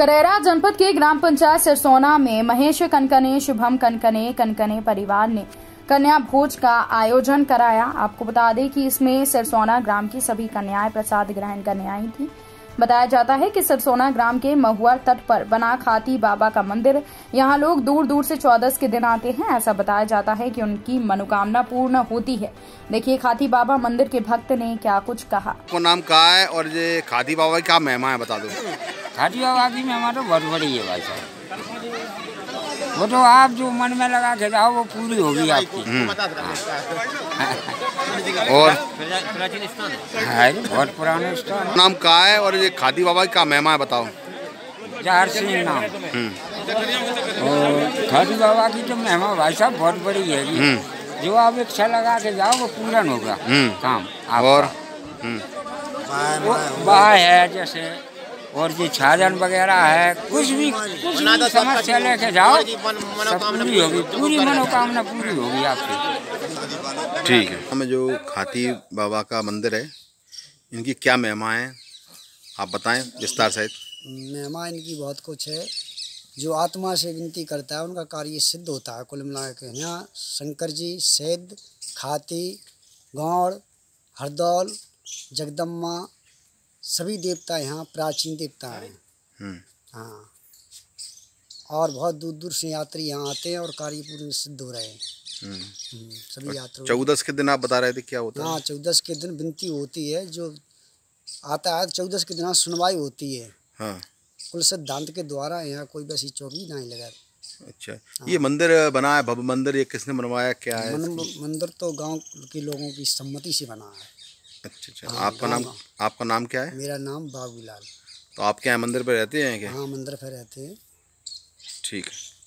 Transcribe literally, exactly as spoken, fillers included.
करेरा जनपद के ग्राम पंचायत सिरसौना में महेश कनकने, शुभम कनकने कनकने परिवार ने कन्या भोज का आयोजन कराया। आपको बता दें कि इसमें सिरसौना ग्राम की सभी कन्याएं प्रसाद ग्रहण करने आई थी। बताया जाता है कि सिरसौना ग्राम के महुआ तट पर बना खाती बाबा का मंदिर, यहां लोग दूर दूर से चौदस के दिन आते हैं। ऐसा बताया जाता है कि उनकी मनोकामना पूर्ण होती है। देखिए खाती बाबा मंदिर के भक्त ने क्या कुछ कहा। नाम क्या है और ये खाती बाबा की क्या महिमा है बता दो। खाती बाबा की महिमा तो बहुत बड़ी है भाई साहब, वो तो आप जो मन में लगा के जाओ वो पूरी होगी आपकी। और बहुत पुराने स्थान। नाम क्या है और ये खाती बाबा का महिमा है बताओ। नाम खाती बाबा की जो महिमा भाई साहब बहुत बड़ी है, जो आप इच्छा लगा के जाओ वो पूर्ण होगा काम। और बाह है जैसे, और जो छाजन वगैरह है, कुछ भी कुछ भी समस्या लेके जाओ पूरी होगी, पूरी मनोकामना पूरी होगी आपकी। ठीक है, हमें जो खाती बाबा का मंदिर है इनकी क्या महिमा है आप बताएं विस्तार सहित। महिमा इनकी बहुत कुछ है। जो आत्मा से विनती करता है उनका कार्य सिद्ध होता है। कुल मिला के यहाँ शंकर जी, सिद्ध, खाती, गौड़, हरदौल, जगदम्मा सभी देवता यहाँ प्राचीन देवता हैं। हाँ, और बहुत दूर दूर से यात्री यहाँ आते हैं और कार्य पूर्ण सिद्ध हो रहे हैं सभी यात्रियों। चौदस के दिन आप बता रहे थे क्या होता है? हाँ, चौदस के दिन विनती होती है, जो आता है चौदस के दिन सुनवाई होती है। हाँ, कुल सिद्धांत के द्वारा यहाँ कोई वैसी चौकी नहीं लगा। अच्छा, ये मंदिर बना है भव्य मंदिर, ये किसने बनवाया क्या है? मंदिर तो गाँव के लोगों की सम्मति से बना है। अच्छा अच्छा, आपका नाम आपका नाम क्या है? मेरा नाम बाबूलाल। तो आप क्या मंदिर पे रहते हैं क्या? हाँ, मंदिर पे रहते हैं। ठीक है।